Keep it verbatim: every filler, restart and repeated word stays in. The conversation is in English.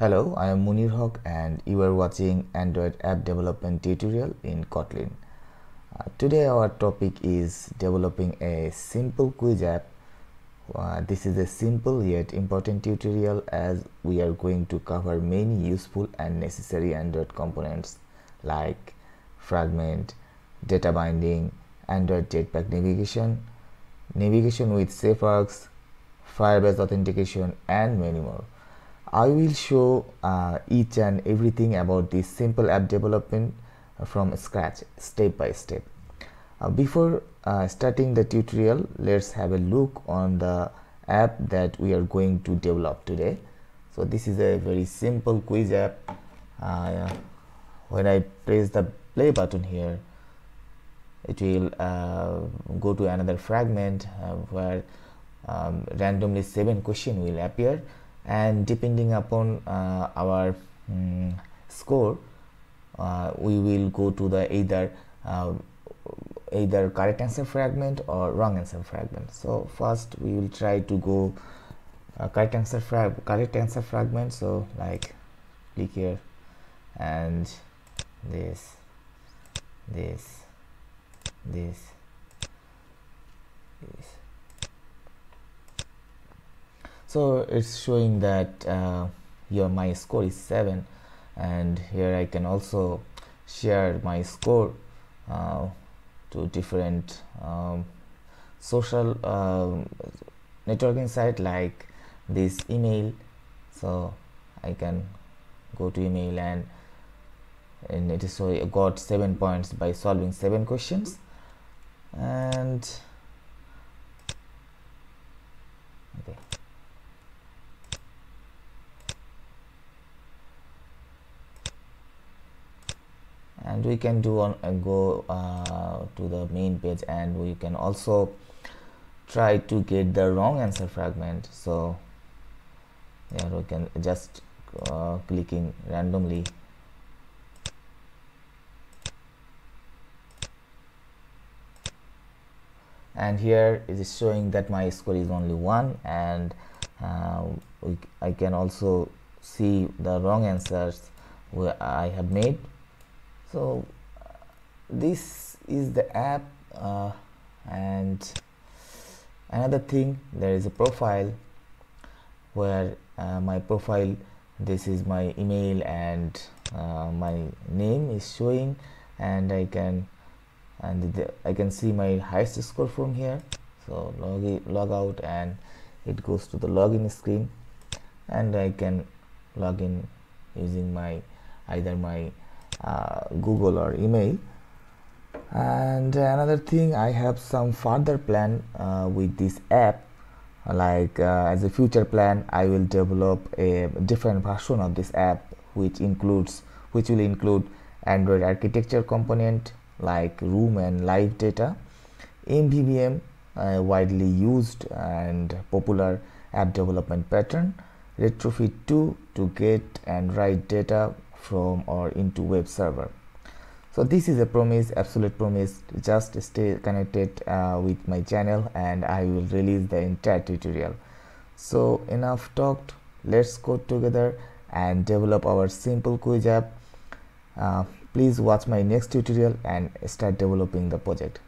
Hello, I am Munir Hoque and you are watching Android app development tutorial in Kotlin. Uh, today our topic is developing a simple quiz app. Uh, this is a simple yet important tutorial as we are going to cover many useful and necessary Android components like Fragment, Data Binding, Android Jetpack Navigation, Navigation with Safe Args, Firebase Authentication and many more. I will show uh, each and everything about this simple app development from scratch, step by step. Uh, before uh, starting the tutorial, let's have a look on the app that we are going to develop today. So this is a very simple quiz app. Uh, when I press the play button here, it will uh, go to another fragment uh, where um, randomly seven questions will appear. And depending upon uh, our um, score, uh, we will go to the either uh, either correct answer fragment or wrong answer fragment. So first we will try to go uh, correct answer frag correct answer fragment. So like click here and this this this this. So it's showing that uh, your my score is seven, and here I can also share my score uh, to different um, social um, networking site like this email. So I can go to email and and it is so I got seven points by solving seven questions. And okay. And we can do on uh, go uh, to the main page, and we can also try to get the wrong answer fragment. So yeah, we can just uh, clicking randomly. And here it is showing that my score is only one, and uh, we, I can also see the wrong answers where I have made. So uh, this is the app, uh, and another thing, there is a profile where uh, my profile, this is my email and uh, my name is showing, and I can and the, I can see my highest score from here. So log in, log out, and it goes to the login screen, and I can log in using my either my Uh, Google or email. And another thing, I have some further plan uh, with this app, like uh, as a future plan I will develop a different version of this app which includes which will include Android architecture component like room and live data, M V V M, uh, widely used and popular app development pattern, Retrofit two to get and write data from or into web server. So this is a promise, absolute promise. Just stay connected uh, with my channel and I will release the entire tutorial. So enough talked, let's code together and develop our simple quiz app. Uh, please watch my next tutorial and start developing the project.